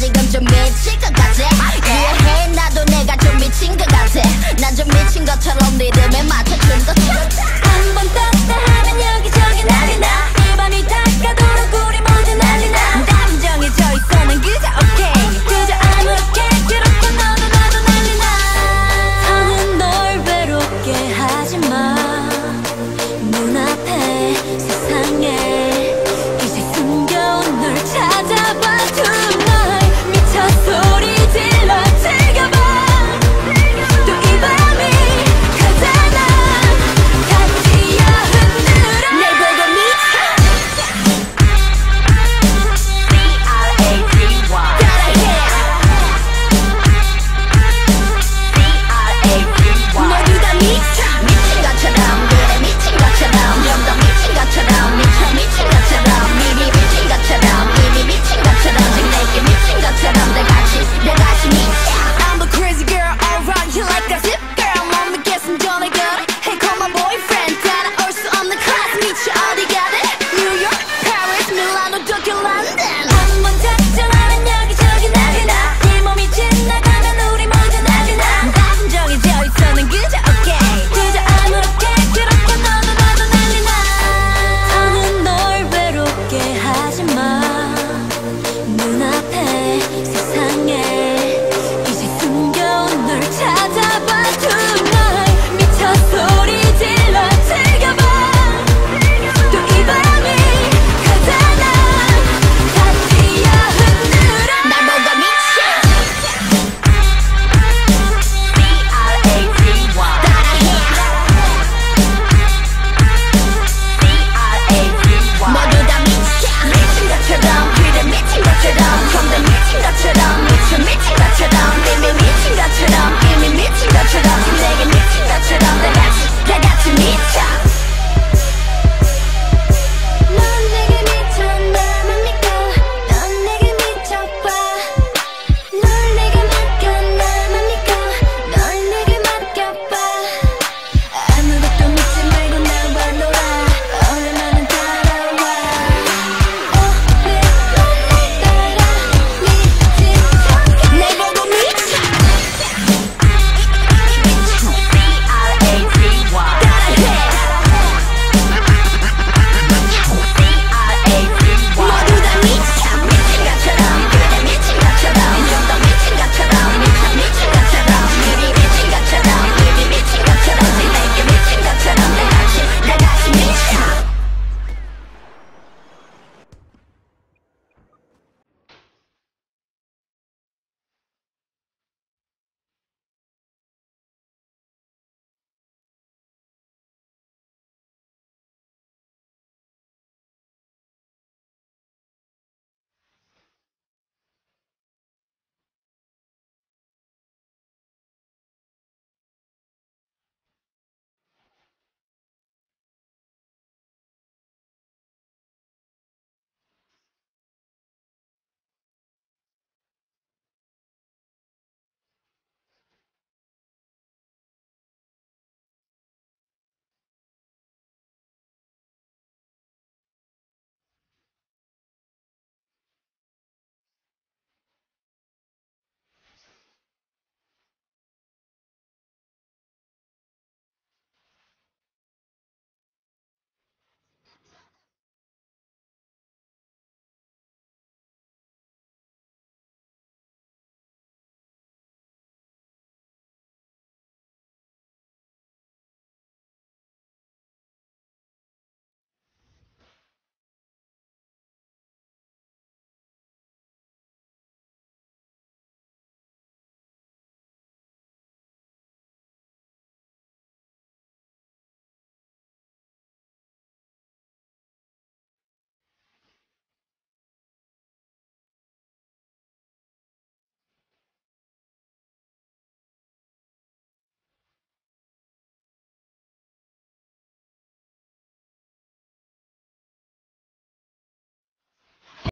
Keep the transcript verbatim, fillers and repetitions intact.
지금 좀 미치고 같지?